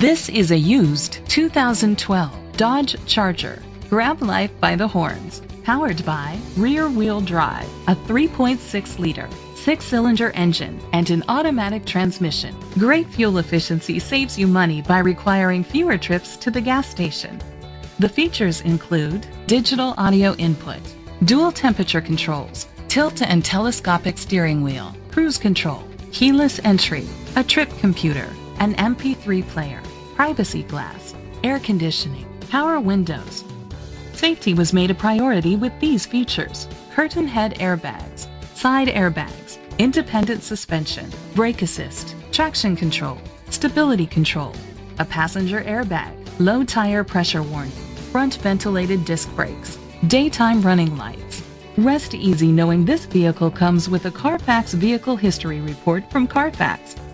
This is a used 2012 Dodge Charger. Grab life by the horns. Powered by rear-wheel drive, a 3.6-liter, 6-cylinder engine, and an automatic transmission. Great fuel efficiency saves you money by requiring fewer trips to the gas station. The features include digital audio input, dual temperature controls, tilt and telescopic steering wheel, cruise control, keyless entry, a trip computer, an MP3 player, privacy glass, air conditioning, power windows. Safety was made a priority with these features: curtain head airbags, side airbags, independent suspension, brake assist, traction control, stability control, a passenger airbag, low tire pressure warning, front ventilated disc brakes, daytime running lights. Rest easy knowing this vehicle comes with a Carfax Vehicle History Report from Carfax,